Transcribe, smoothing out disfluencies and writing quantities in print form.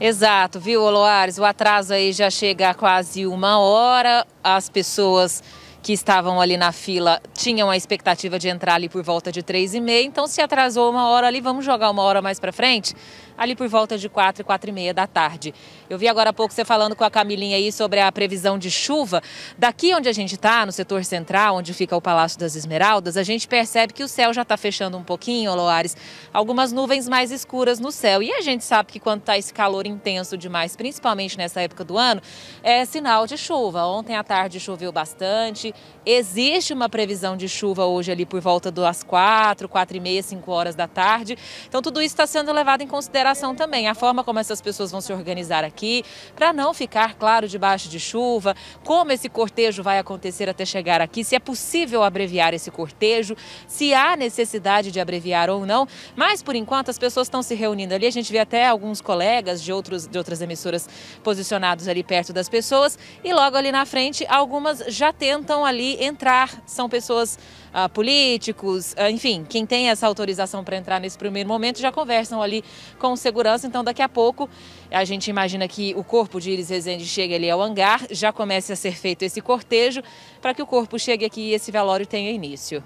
Exato, viu, Loares? O atraso aí já chega a quase 1 hora. As pessoas que estavam ali na fila tinham a expectativa de entrar ali por volta de 3h30. Então, se atrasou 1 hora ali, vamos jogar 1 hora mais para frente? Ali por volta de 4h, 4h30 da tarde. Eu vi agora há pouco você falando com a Camilinha aí sobre a previsão de chuva. Daqui onde a gente está, no setor central, onde fica o Palácio das Esmeraldas, a gente percebe que o céu já está fechando um pouquinho, Loares. Algumas nuvens mais escuras no céu. E a gente sabe que quando está esse calor intenso demais, principalmente nessa época do ano, é sinal de chuva. Ontem à tarde choveu bastante. Existe uma previsão de chuva hoje ali por volta das 4h, 4h30, 5h da tarde. Então tudo isso está sendo levado em consideração também, a forma como essas pessoas vão se organizar aqui, para não ficar, claro, debaixo de chuva, como esse cortejo vai acontecer até chegar aqui, se é possível abreviar esse cortejo, se há necessidade de abreviar ou não, mas por enquanto as pessoas estão se reunindo ali, a gente vê até alguns colegas de outras emissoras posicionados ali perto das pessoas e logo ali na frente algumas já tentam ali entrar, são pessoas políticos, enfim, quem tem essa autorização para entrar nesse primeiro momento já conversam ali com segurança, então daqui a pouco a gente imagina que o corpo de Iris Rezende chegue ali ao hangar, já comece a ser feito esse cortejo para que o corpo chegue aqui e esse velório tenha início.